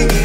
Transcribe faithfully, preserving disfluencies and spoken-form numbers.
I